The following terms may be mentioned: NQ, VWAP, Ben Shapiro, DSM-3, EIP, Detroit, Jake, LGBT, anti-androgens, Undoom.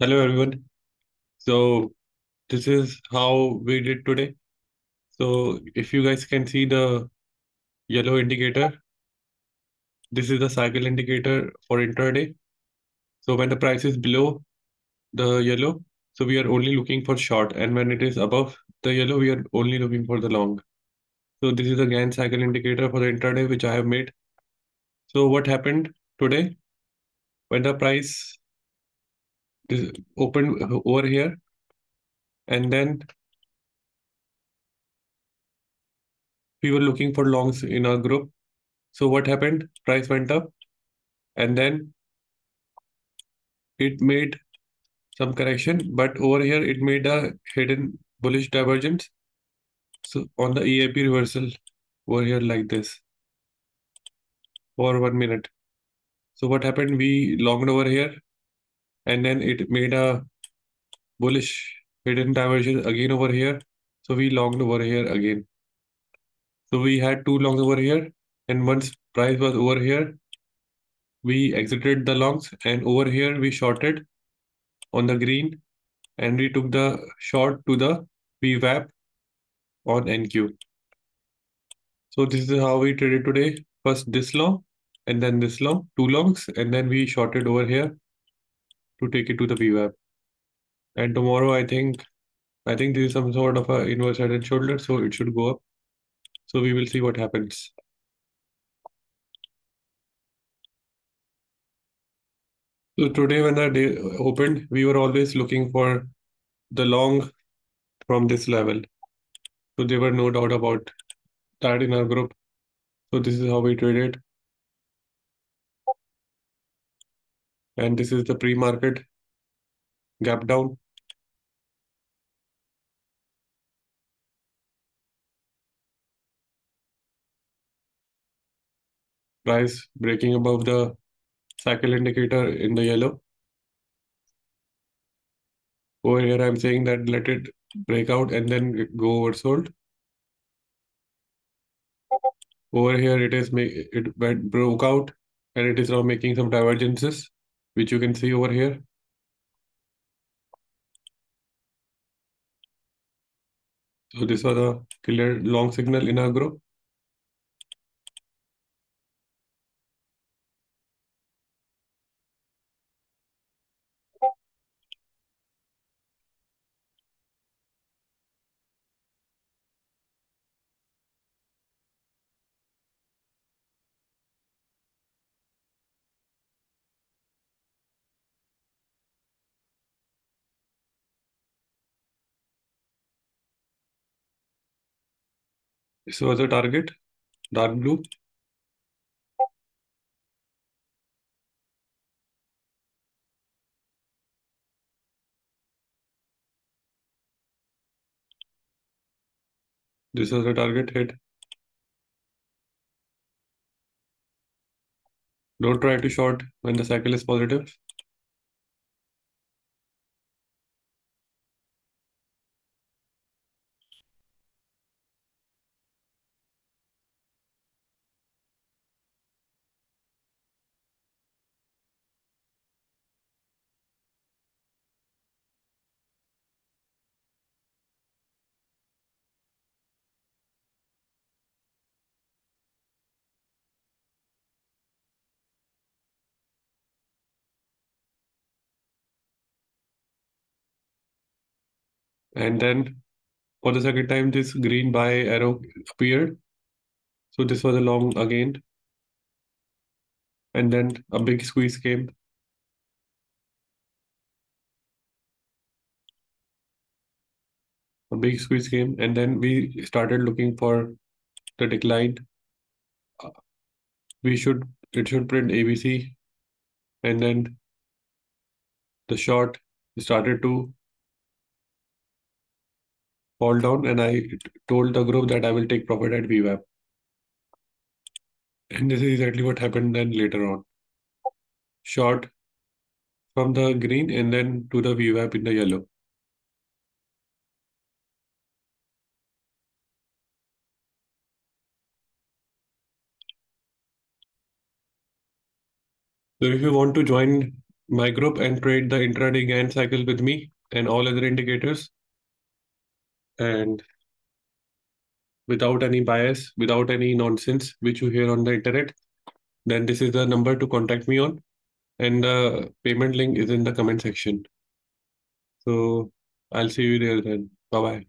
Hello everyone. So this is how we did today. So if you guys can see the yellow indicator, this is the cycle indicator for intraday. So when the price is below the yellow, so we are only looking for short, and when it is above the yellow, we are only looking for the long. So this is the Gantt cycle indicator for the intraday, which I have made. So what happened today? When the price is opened over here, and then we were looking for longs in our group. So what happened? Price went up, and then it made some correction, but over here it made a hidden bullish divergence. So on the EIP reversal over here like this for 1 minute. So what happened? We longed over here, and then it made a bullish hidden divergence again over here. So we longed over here again. So we had two longs over here, and once price was over here, we exited the longs, and over here we shorted on the green, and we took the short to the VWAP on NQ. So this is how we traded today. First this long, and then this long, two longs, and then we shorted over here to take it to the VWAP. And tomorrow I think this is some sort of a inverse head and shoulder, so it should go up. So we will see what happens. So today when the day opened, we were always looking for the long from this level. So there were no doubt about that in our group. So this is how we traded. And this is the pre-market gap down. Price breaking above the cycle indicator in the yellow. Over here I'm saying that let it break out and then go oversold. Over here it broke out, and it is now making some divergences, which you can see over here. So this was a clear long signal in our group. This was a target, dark blue. This was a target hit. Don't try to short when the cycle is positive. And then for the second time, this green buy arrow appeared. So this was a long again. And then a big squeeze came. A big squeeze came. And then we started looking for the decline. It should print ABC. And then the short started to fall down, and I told the group that I will take profit at VWAP. And this is exactly what happened then later on. Short from the green and then to the VWAP in the yellow. So if you want to join my group and trade the intraday GAN cycle with me and all other indicators, and without any bias, without any nonsense which you hear on the internet, then this is the number to contact me on, and the payment link is in the comment section. So I'll see you there then. Bye-bye.